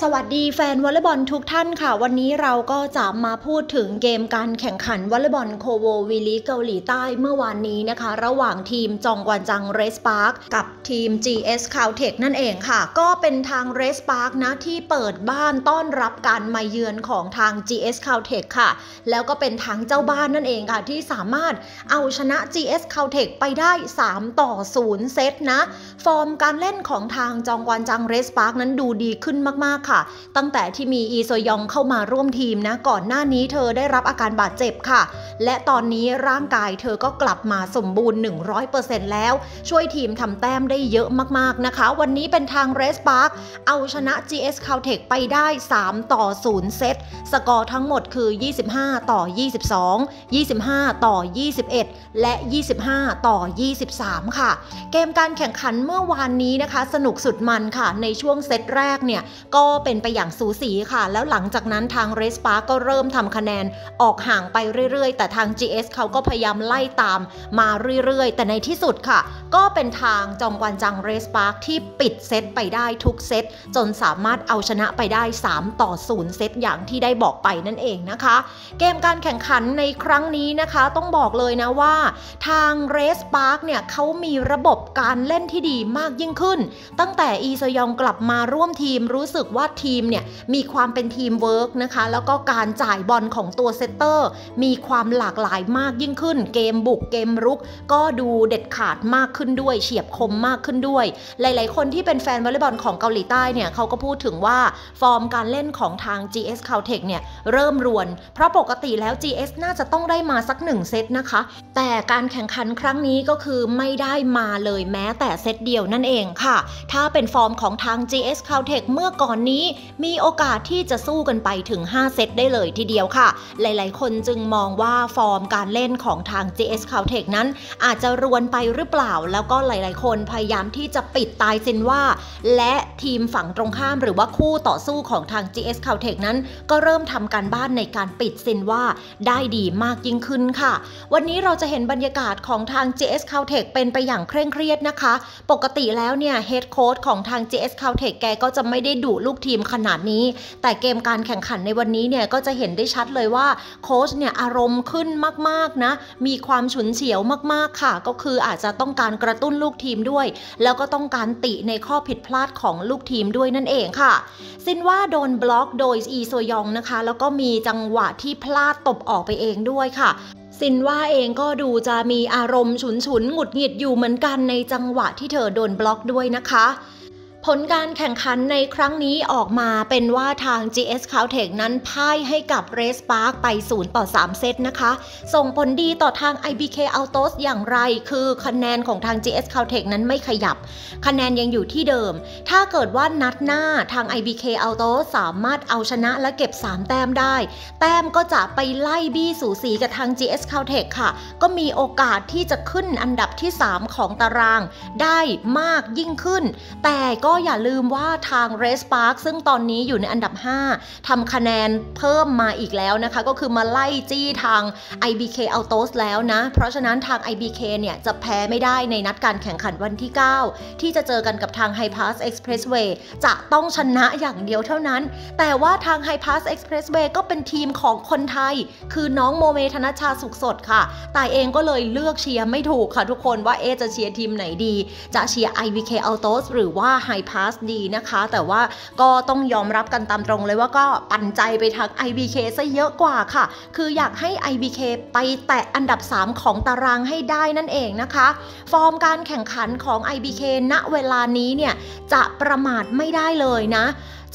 สวัสดีแฟนวอลเลย์บอลทุกท่านค่ะวันนี้เราก็จะมาพูดถึงเกมการแข่งขันวอลเลย์บอลโคโววีลีกเกาหลีใต้เมื่อวานนี้นะคะระหว่างทีมจองกวนจัง Race Park กับทีม GS Caltech นั่นเองค่ะก็เป็นทาง Race Park นะที่เปิดบ้านต้อนรับการมาเยือนของทาง GS Caltech ค่ะแล้วก็เป็นทางเจ้าบ้านนั่นเองค่ะที่สามารถเอาชนะ GS Caltech ไปได้3-0 เซตนะฟอร์มการเล่นของทางจองกวนจัง Race Park นั้นดูดีขึ้นมากๆค่ะตั้งแต่ที่มีอีโซยองเข้ามาร่วมทีมนะก่อนหน้านี้เธอได้รับอาการบาดเจ็บค่ะและตอนนี้ร่างกายเธอก็กลับมาสมบูรณ์ 100% แล้วช่วยทีมทำแต้มได้เยอะมากๆนะคะวันนี้เป็นทาง Race Park เอาชนะ GS Caltech ไปได้3-0 เซตสกอร์ทั้งหมดคือ25-22 25-21 และ 25-23 ค่ะเกมการแข่งขันเมื่อวานนี้นะคะสนุกสุดมันค่ะในช่วงเซตแรกเนี่ยก็เป็นไปอย่างสูสีค่ะแล้วหลังจากนั้นทาง Race Park ก็เริ่มทำคะแนนออกห่างไปเรื่อยๆแต่ทาง GS เขาก็พยายามไล่ตามมาเรื่อยๆแต่ในที่สุดค่ะก็เป็นทางจองกวนจัง Race Park ที่ปิดเซตไปได้ทุกเซตจนสามารถเอาชนะไปได้3-0 เซตอย่างที่ได้บอกไปนั่นเองนะคะเกมการแข่งขันในครั้งนี้นะคะต้องบอกเลยนะว่าทาง Race Park เนี่ยเขามีระบบการเล่นที่ดีมากยิ่งขึ้นตั้งแต่อีซยองกลับมาร่วมทีมรู้สึกว่าทีมเนี่ยมีความเป็นทีมเวิร์กนะคะแล้วก็การจ่ายบอลของตัวเซตเตอร์มีความหลากหลายมากยิ่งขึ้นเกมบุกเกมรุกก็ดูเด็ดขาดมากขึ้นด้วยเฉียบคมมากขึ้นด้วยหลายๆคนที่เป็นแฟนวอลเลย์บอลของเกาหลีใต้เนี่ยเขาก็พูดถึงว่าฟอร์มการเล่นของทาง GS Caltech เนี่ยเริ่มรวนเพราะปกติแล้ว GS น่าจะต้องได้มาสัก1เซตนะคะแต่การแข่งขันครั้งนี้ก็คือไม่ได้มาเลยแม้แต่เซตเดียวนั่นเองค่ะถ้าเป็นฟอร์มของทาง GS Caltech เมื่อก่อนนี้มีโอกาสที่จะสู้กันไปถึง5เซตได้เลยทีเดียวค่ะหลายๆคนจึงมองว่าฟอร์มการเล่นของทาง GS Caltech นั้นอาจจะรวนไปหรือเปล่าแล้วก็หลายๆคนพยายามที่จะปิดตายซินว่าและทีมฝั่งตรงข้ามหรือว่าคู่ต่อสู้ของทาง GS Caltech นั้นก็เริ่มทำการบ้านในการปิดซินว่าได้ดีมากยิ่งขึ้นค่ะวันนี้เราจะเห็นบรรยากาศของทาง GS Caltech เป็นไปอย่างเคร่งเครียดนะคะปกติแล้วเนี่ยเฮดโค้ชของทาง GS Caltech แกก็จะไม่ได้ดุลูกทีมขนาดนี้แต่เกมการแข่งขันในวันนี้เนี่ยก็จะเห็นได้ชัดเลยว่าโค้ชเนี่ยอารมณ์ขึ้นมากๆนะมีความฉุนเฉียวมากๆค่ะก็คืออาจจะต้องการกระตุ้นลูกทีมด้วยแล้วก็ต้องการติในข้อผิดพลาดของลูกทีมด้วยนั่นเองค่ะซินว่าโดนบล็อกโดยอีโซยองนะคะแล้วก็มีจังหวะที่พลาดตบออกไปเองด้วยค่ะซินว่าเองก็ดูจะมีอารมณ์ฉุนๆหงุดหงิดอยู่เหมือนกันในจังหวะที่เธอโดนบล็อกด้วยนะคะผลการแข่งขันในครั้งนี้ออกมาเป็นว่าทาง GS Caltech นั้นพ่ายให้กับ Race Park ไป 0-3 เซตนะคะส่งผลดีต่อทาง IBK Autos อย่างไรคือคะแนนของทาง GS Caltech นั้นไม่ขยับคะแนนยังอยู่ที่เดิมถ้าเกิดว่านัดหน้าทาง IBK Autos สามารถเอาชนะและเก็บ3แต้มได้แต้มก็จะไปไล่บี้สูสีกับทาง GS Caltech ค่ะก็มีโอกาสที่จะขึ้นอันดับที่3ของตารางได้มากยิ่งขึ้นแต่ก็อย่าลืมว่าทาง Race Park ซึ่งตอนนี้อยู่ในอันดับ5ทำคะแนนเพิ่มมาอีกแล้วนะคะก็คือมาไล่จี้ทาง IBK Autos แล้วนะเพราะฉะนั้นทาง IBK เนี่ยจะแพ้ไม่ได้ในนัดการแข่งขันวันที่9ที่จะเจอกันกับทาง Hi-Pass Expressway จะต้องชนะอย่างเดียวเท่านั้นแต่ว่าทาง Hi-Pass Expressway ก็เป็นทีมของคนไทยคือน้องโมเมธนชาสุขสดค่ะแต่เองก็เลยเลือกเชียร์ไม่ถูกค่ะทุกคนว่าจะเชียร์ทีมไหนดีจะเชียร์ IBK Autos หรือว่าHi-Pass ดีนะคะแต่ว่าก็ต้องยอมรับกันตามตรงเลยว่าก็ปั่นใจไปทาง IBK ซะเยอะกว่าค่ะคืออยากให้ IBK ไปแตะอันดับ3ของตารางให้ได้นั่นเองนะคะฟอร์มการแข่งขันของ IBK ณเวลานี้เนี่ยจะประมาทไม่ได้เลยนะ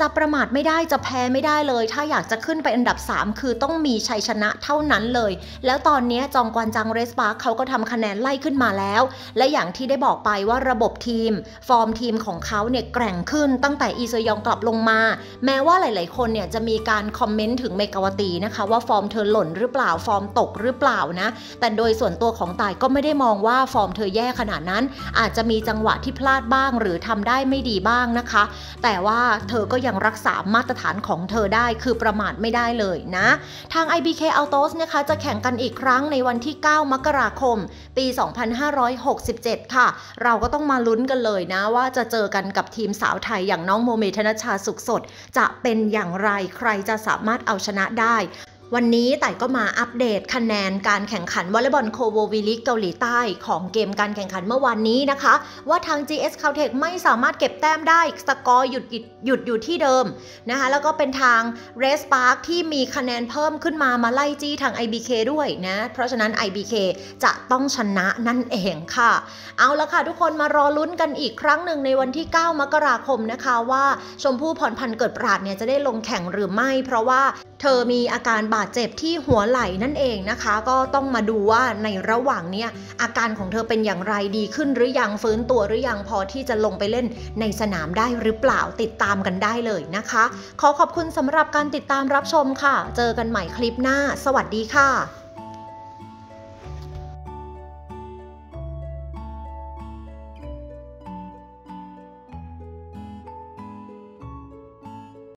จะประมาทไม่ได้จะแพ้ไม่ได้เลยถ้าอยากจะขึ้นไปอันดับ3คือต้องมีชัยชนะเท่านั้นเลยแล้วตอนนี้จองกวนจัง Race Park เขาก็ทำคะแนนไล่ขึ้นมาแล้วและอย่างที่ได้บอกไปว่าระบบทีมฟอร์มทีมของเขาเนี่ยแกร่งขึ้นตั้งแต่อีซยองกลับลงมาแม้ว่าหลายๆคนเนี่ยจะมีการคอมเมนต์ถึงเมกาวตีนะคะว่าฟอร์มเธอหล่นหรือเปล่าฟอร์มตกหรือเปล่านะแต่โดยส่วนตัวของต่ายก็ไม่ได้มองว่าฟอร์มเธอแย่ขนาดนั้นอาจจะมีจังหวะที่พลาดบ้างหรือทำได้ไม่ดีบ้างนะคะแต่ว่าเธอก็ ยังรักษามาตรฐานของเธอได้คือประมาทไม่ได้เลยนะทาง IBK Autos นะคะจะแข่งกันอีกครั้งในวันที่9มกราคมปี2567ค่ะเราก็ต้องมาลุ้นกันเลยนะว่าจะเจอกันกับทีมสาวไทยอย่างน้องโมเมธนชาสุขสดจะเป็นอย่างไรใครจะสามารถเอาชนะได้วันนี้ไต่ก็มาอัปเดตคะแนนการแข่งขันวอลเลย์บอลโคโววีลีกเกาหลีใต้ของเกมการแข่งขันเมื่อวานนี้นะคะว่าทาง GS Caltech ไม่สามารถเก็บแต้มได้สกอร์หยุดอยู่ที่เดิมนะคะแล้วก็เป็นทาง Race Park ที่มีคะแนนเพิ่มขึ้นมาไล่จี้ทาง IBK ด้วยนะเพราะฉะนั้น IBK จะต้องชนะนั่นเองค่ะเอาละค่ะทุกคนมารอลุ้นกันอีกครั้งหนึ่งในวันที่9มกราคมนะคะว่าชมพู่พรพันธ์เกิดปราศเนี่ยจะได้ลงแข่งหรือไม่เพราะว่าเธอมีอาการบาดเจ็บที่หัวไหล่นั่นเองนะคะก็ต้องมาดูว่าในระหว่างนี้อาการของเธอเป็นอย่างไรดีขึ้นหรือยังฟื้นตัวหรือยังพอที่จะลงไปเล่นในสนามได้หรือเปล่าติดตามกันได้เลยนะคะขอขอบคุณสำหรับการติดตามรับชมค่ะเจอกันใหม่คลิปหน้าสวัสดีค่ะ